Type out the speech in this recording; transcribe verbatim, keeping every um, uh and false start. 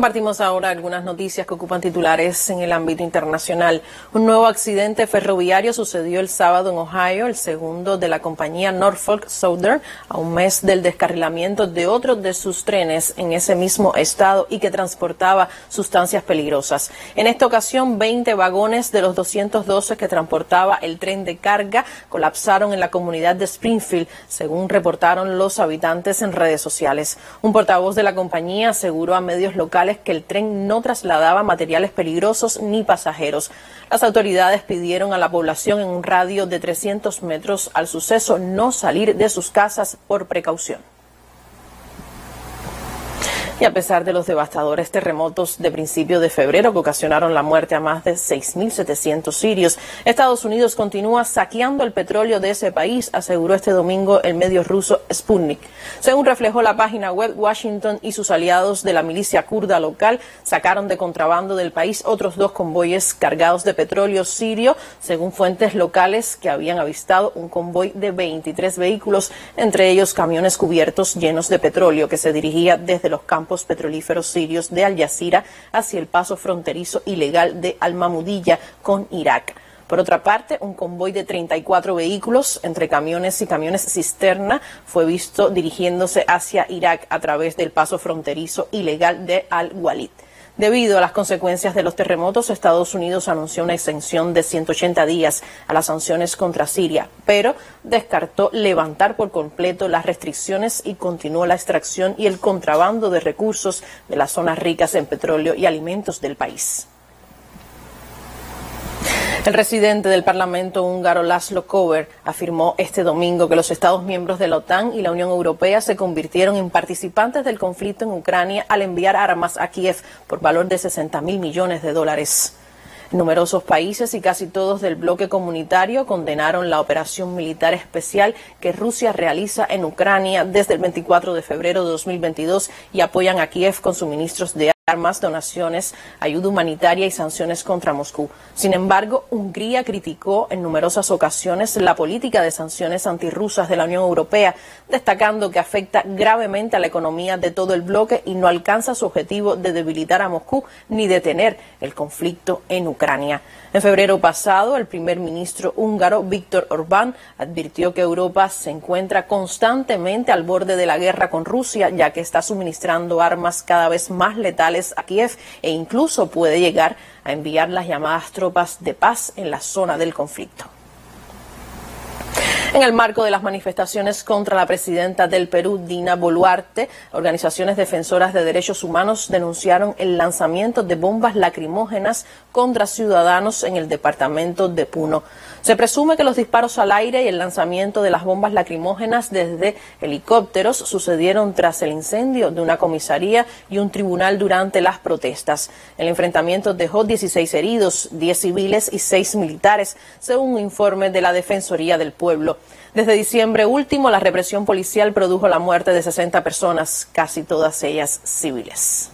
Compartimos ahora algunas noticias que ocupan titulares en el ámbito internacional. Un nuevo accidente ferroviario sucedió el sábado en Ohio, el segundo de la compañía Norfolk Southern, a un mes del descarrilamiento de otro de sus trenes en ese mismo estado y que transportaba sustancias peligrosas. En esta ocasión, veinte vagones de los doscientos doce que transportaba el tren de carga colapsaron en la comunidad de Springfield, según reportaron los habitantes en redes sociales. Un portavoz de la compañía aseguró a medios locales que el tren no trasladaba materiales peligrosos ni pasajeros. Las autoridades pidieron a la población en un radio de trescientos metros al suceso no salir de sus casas por precaución. Y a pesar de los devastadores terremotos de principio de febrero que ocasionaron la muerte a más de seis mil setecientos sirios, Estados Unidos continúa saqueando el petróleo de ese país, aseguró este domingo el medio ruso Sputnik. Según reflejó la página web, Washington y sus aliados de la milicia kurda local sacaron de contrabando del país otros dos convoyes cargados de petróleo sirio, según fuentes locales que habían avistado un convoy de veintitrés vehículos, entre ellos camiones cubiertos llenos de petróleo que se dirigía desde los campos petrolíferos sirios de Al Jazeera hacia el paso fronterizo ilegal de Al Mamudilla con Irak. Por otra parte, un convoy de treinta y cuatro vehículos, entre camiones y camiones cisterna, fue visto dirigiéndose hacia Irak a través del paso fronterizo ilegal de Al Walid. Debido a las consecuencias de los terremotos, Estados Unidos anunció una exención de ciento ochenta días a las sanciones contra Siria, pero descartó levantar por completo las restricciones y continuó la extracción y el contrabando de recursos de las zonas ricas en petróleo y alimentos del país. El presidente del Parlamento húngaro, Laszlo Kober, afirmó este domingo que los Estados miembros de la OTAN y la Unión Europea se convirtieron en participantes del conflicto en Ucrania al enviar armas a Kiev por valor de sesenta mil millones de dólares. Numerosos países y casi todos del bloque comunitario condenaron la operación militar especial que Rusia realiza en Ucrania desde el veinticuatro de febrero de dos mil veintidós y apoyan a Kiev con suministros de armas, donaciones, ayuda humanitaria y sanciones contra Moscú. Sin embargo, Hungría criticó en numerosas ocasiones la política de sanciones antirrusas de la Unión Europea, destacando que afecta gravemente a la economía de todo el bloque y no alcanza su objetivo de debilitar a Moscú ni detener el conflicto en Ucrania. En febrero pasado, el primer ministro húngaro, Viktor Orbán, advirtió que Europa se encuentra constantemente al borde de la guerra con Rusia, ya que está suministrando armas cada vez más letales a Kiev e incluso puede llegar a enviar las llamadas tropas de paz en la zona del conflicto. En el marco de las manifestaciones contra la presidenta del Perú, Dina Boluarte, organizaciones defensoras de derechos humanos denunciaron el lanzamiento de bombas lacrimógenas contra ciudadanos en el departamento de Puno. Se presume que los disparos al aire y el lanzamiento de las bombas lacrimógenas desde helicópteros sucedieron tras el incendio de una comisaría y un tribunal durante las protestas. El enfrentamiento dejó dieciséis heridos, diez civiles y seis militares, según un informe de la Defensoría del Pueblo. Desde diciembre último, la represión policial produjo la muerte de sesenta personas, casi todas ellas civiles.